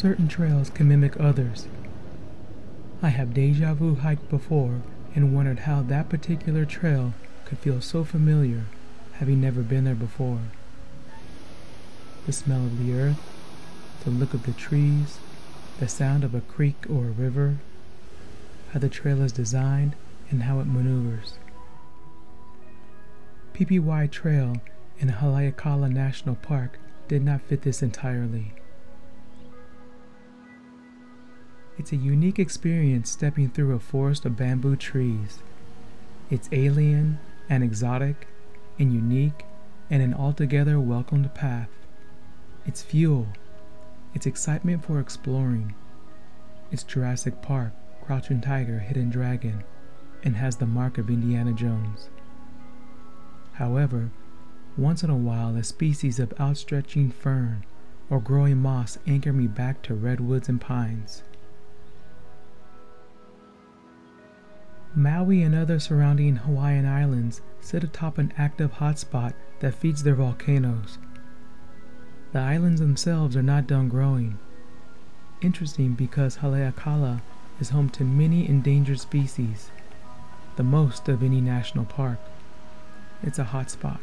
Certain trails can mimic others. I have déjà vu hiked before and wondered how that particular trail could feel so familiar, having never been there before. The smell of the earth, the look of the trees, the sound of a creek or a river, how the trail is designed and how it maneuvers. Pipiwai Trail in Haleakalā National Park did not fit this entirely. It's a unique experience stepping through a forest of bamboo trees. It's alien and exotic and unique and an altogether welcomed path. It's fuel. It's excitement for exploring. It's Jurassic Park, Crouching Tiger, Hidden Dragon, and has the mark of Indiana Jones. However, once in a while a species of outstretching fern or growing moss anchor me back to redwoods and pines. Maui and other surrounding Hawaiian islands sit atop an active hotspot that feeds their volcanoes. The islands themselves are not done growing. Interesting because Haleakala is home to many endangered species, the most of any national park. It's a hotspot.